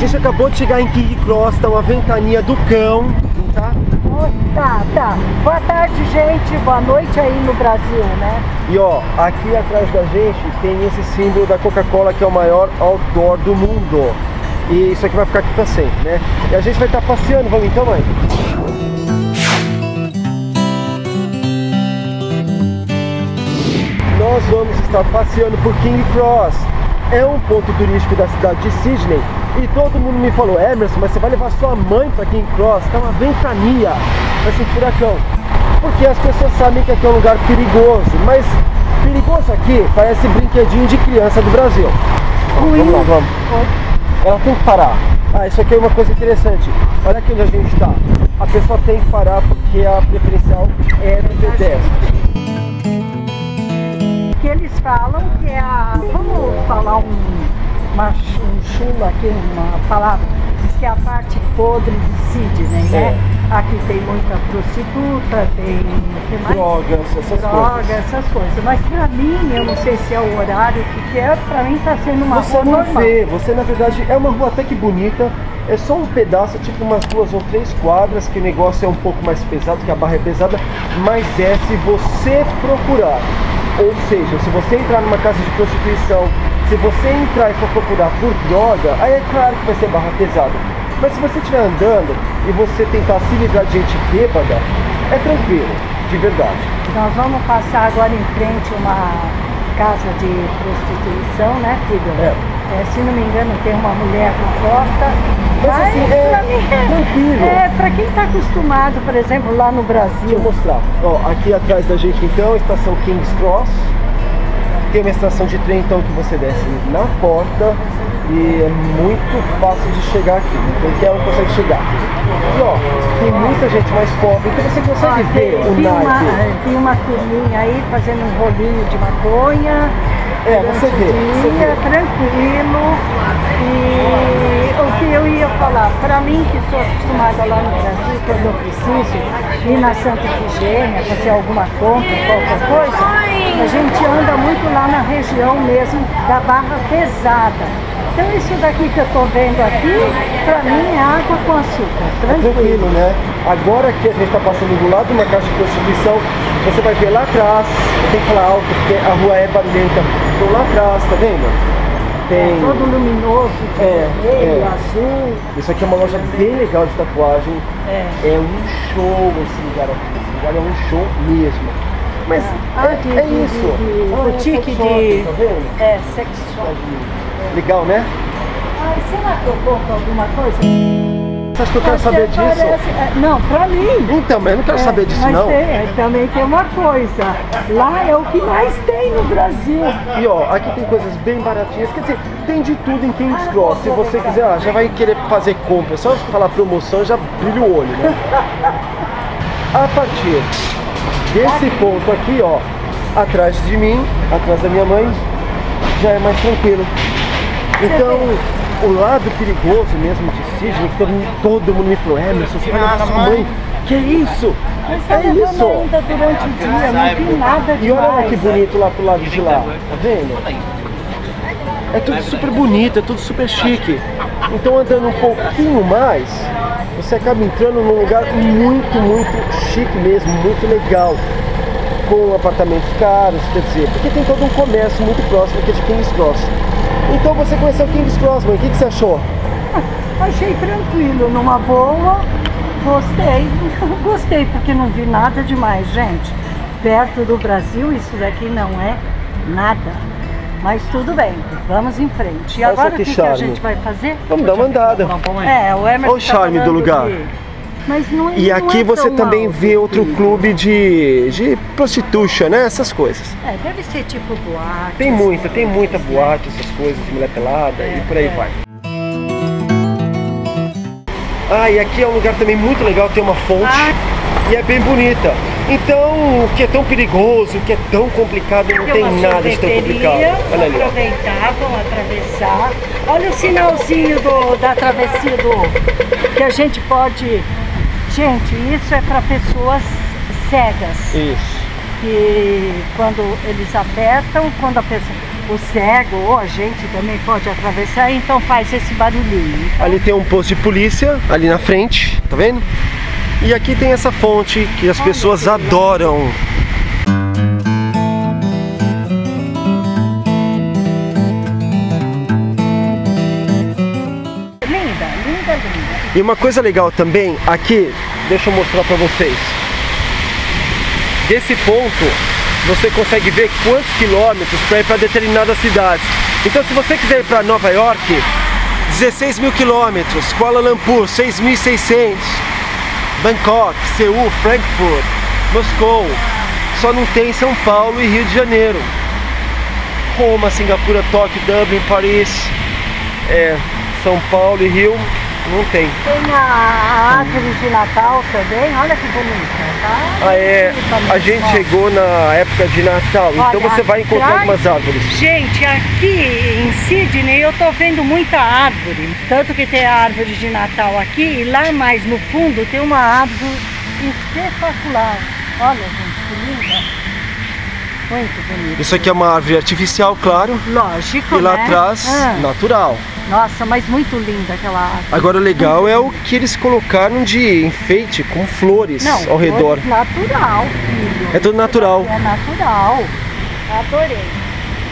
gente acabou de chegar em Kings Cross, tá uma ventania do cão, tá? Tá. Boa tarde, gente. Boa noite aí no Brasil, né? E ó, aqui atrás da gente tem esse símbolo da Coca-Cola, que é o maior outdoor do mundo. E isso aqui vai ficar aqui pra sempre, né? E a gente vai estar passeando, vamos então, mãe? Nós vamos estar passeando por Kings Cross. É um ponto turístico da cidade de Sydney. E todo mundo me falou: Emerson, mas você vai levar sua mãe para Kings Cross? Tá uma ventania, vai ser um furacão. Porque as pessoas sabem que aqui é um lugar perigoso, mas perigoso aqui parece brinquedinho de criança do Brasil. Vamos. Ela tem que parar. Ah, isso aqui é uma coisa interessante. Olha aqui onde a gente está. A pessoa tem que parar porque a preferencial é do pedestre. Que eles falam que é a... Vamos falar um chulo aqui, uma palavra, diz que é a parte podre de Sydney, né? É. Aqui tem muita prostituta, tem mais? Drogas, essas coisas. Mas pra mim, eu não sei se é o horário, que é, pra mim tá sendo uma rua normal. Você não vê, você na verdade é uma rua até que bonita, é só um pedaço, tipo umas 2 ou 3 quadras, que o negócio é um pouco mais pesado, que a barra é pesada, mas é se você procurar. Ou seja, se você entrar numa casa de prostituição, se você entrar e for procurar por droga, aí é claro que vai ser barra pesada. Mas se você estiver andando e você tentar se livrar de gente bêbada, é tranquilo, de verdade. Nós vamos passar agora em frente a uma casa de prostituição, né, filho? É. É, se não me engano, tem uma mulher na porta. Mas assim, é tranquilo. É, pra quem tá acostumado, por exemplo, lá no Brasil. Deixa eu mostrar. Ó, aqui atrás da gente, então, a estação Kings Cross. Tem uma estação de trem, então, que você desce na porta e é muito fácil de chegar aqui, então qualquer um consegue chegar. E ó, tem muita gente mais pobre, então você consegue ver o Nike. Tem uma turminha aí fazendo um rolinho de maconha. É, você vê. Tranquilo. E o que eu ia falar, pra mim que sou acostumada lá no Brasil, quando eu preciso ir na Santa Efigênia, fazer alguma compra, qualquer coisa, a gente anda muito lá na região mesmo da barra pesada. Então isso daqui que eu tô vendo aqui, pra mim é água com açúcar, tranquilo, né? Agora que a gente tá passando do lado de uma caixa de prostituição, você vai ver lá atrás, eu tenho que falar alto porque a rua é barulhenta, então lá atrás, tá vendo? Tem... É todo luminoso, vermelho, azul. Isso aqui é uma loja bem legal de tatuagem, é um show esse lugar aqui, esse lugar é um show mesmo. Mas é isso. Boutique de sex shop. Legal, né? Será que eu compro alguma coisa? Você acha que eu quero saber disso? Não, pra mim. Então, mas eu não quero saber disso, não. Mas também tem uma coisa. Lá é o que mais tem no Brasil. E ó, aqui tem coisas bem baratinhas. Quer dizer, tem de tudo em Kings Cross. Se você quiser, já vai querer fazer compra. Só falar promoção, já brilha o olho, né? A partir desse ponto aqui, ó, atrás de mim, atrás da minha mãe, já é mais tranquilo. Então, o lado perigoso mesmo de Sydney, que todo mundo me falou: Emerson, você vai levar sua mãe? Que isso? Mas é isso! Ainda durante o dia, não tem nada demais. E olha que bonito lá pro lado de lá, tá vendo? É tudo super bonito, é tudo super chique. Então, andando um pouquinho mais, você acaba entrando num lugar muito chique mesmo, muito legal. Com apartamentos caros, quer dizer, porque tem todo um comércio muito próximo aqui de Kings Cross. Então, você conheceu Kings Cross, mãe, o que você achou? Achei tranquilo, numa boa, gostei, porque não vi nada demais, gente. Perto do Brasil, isso daqui não é nada. Mas tudo bem, vamos em frente. E agora o que a gente vai fazer? Vamos dar uma andada. O Emerson. Olha o charme do lugar. Mas não é, e aqui você também vê outro clube de prostituição, né? Essas coisas. É, deve ser tipo boate. Tem muita boate, essas coisas, de mulher pelada e por aí vai. Ah, e aqui é um lugar também muito legal, tem uma fonte e é bem bonita. Então, o que é tão perigoso, o que é tão complicado, não tem nada de tão complicado. Olha ali, aproveitar, vão atravessar. Olha o sinalzinho da travessia que a gente pode... Gente, isso é para pessoas cegas. Isso. Que quando eles apertam, quando a pessoa... o cego ou a gente também pode atravessar, então faz esse barulhinho. Então... ali tem um posto de polícia, ali na frente, tá vendo? E aqui tem essa fonte que as pessoas adoram. Linda, linda, linda. E uma coisa legal também, aqui, deixa eu mostrar pra vocês. Desse ponto, você consegue ver quantos quilômetros para ir para determinadas cidades. Então, se você quiser ir para Nova York, 16 mil quilômetros, Kuala Lumpur, 6.600, Bangkok, Seul, Frankfurt, Moscou, só não tem São Paulo e Rio de Janeiro. Roma, Singapura, Tóquio, Dublin, Paris, São Paulo e Rio, não tem. Tem a árvore de Natal também, olha que bonita. Ah, é, a gente chegou na época de Natal, olha, então você vai encontrar algumas árvores. Gente, aqui em Sydney eu tô vendo muita árvore, tanto que tem a árvore de Natal aqui e lá mais no fundo tem uma árvore espetacular. Olha, gente, que linda. Muito bonita. Isso aqui é uma árvore artificial, claro. Lógico, e lá atrás, natural. Nossa, mas muito linda aquela árvore. Agora o legal é o que eles colocaram de enfeite com flores ao redor. Natural, filho. É tudo natural. É natural. Adorei.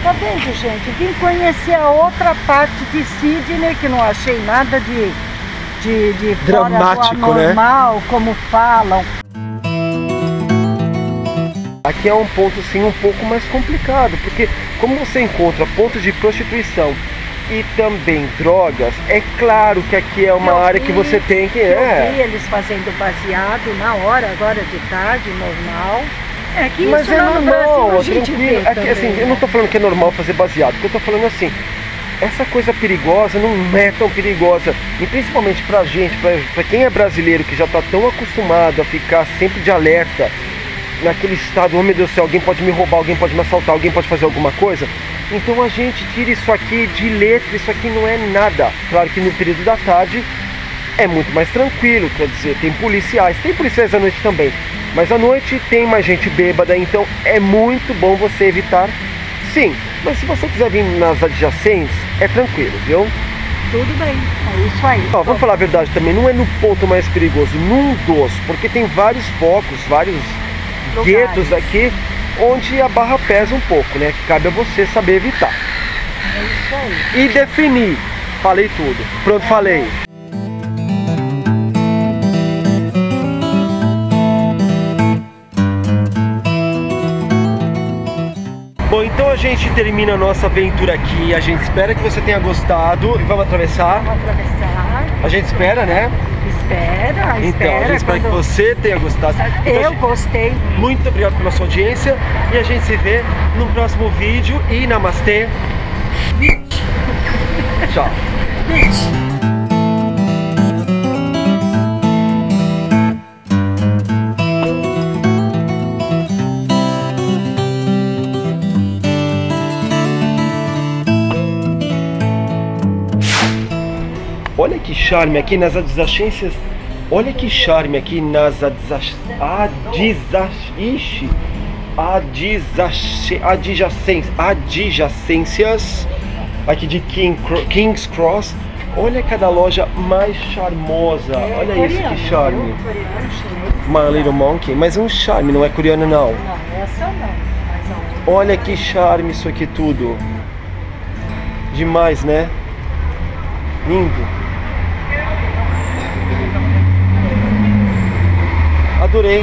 Tá vendo, gente? Vim conhecer a outra parte de Sydney, que não achei nada de dramático, fora do anormal, né? Como falam. Aqui é um ponto, sim, um pouco mais complicado, porque como você encontra pontos de prostituição e também drogas, é claro que aqui é uma área que você tem que... Eu vi eles fazendo baseado na hora, agora de tarde, normal. É que mas isso é normal, no Brasil, tranquilo. Aqui, assim, eu não estou falando que é normal fazer baseado, porque eu estou falando assim, essa coisa perigosa não é tão perigosa. E principalmente pra gente, pra quem é brasileiro, que já está tão acostumado a ficar sempre de alerta, naquele estado, oh meu Deus do céu, alguém pode me roubar, alguém pode me assaltar, alguém pode fazer alguma coisa. Então a gente tira isso aqui de letra, isso aqui não é nada. Claro que no período da tarde é muito mais tranquilo, quer dizer, tem policiais à noite também. Mas à noite tem mais gente bêbada, então é muito bom você evitar, sim. Mas se você quiser vir nas adjacentes, é tranquilo, viu? Tudo bem, é isso aí. Ó, vamos falar a verdade também, não é no ponto mais perigoso, num dos, porque tem vários focos, vários guetos aqui, onde a barra pesa um pouco, né? Cabe a você saber evitar. É isso aí. E definir. Falei tudo. Pronto, falei. Bom, então a gente termina a nossa aventura aqui. A gente espera que você tenha gostado. E vamos atravessar? Vamos atravessar. A gente espera, né? Então, eu espero que você tenha gostado. Eu gostei. Muito obrigado pela sua audiência e a gente se vê no próximo vídeo e namastê. Tchau. Olha que charme aqui nas adjacências. Olha que charme aqui nas adjacências aqui de Kings Cross. Olha cada loja mais charmosa. Olha isso, que charme. My Little Monkey, mas um charme, não é coreano não. Olha que charme isso aqui tudo. Demais, né? Lindo. Adorei.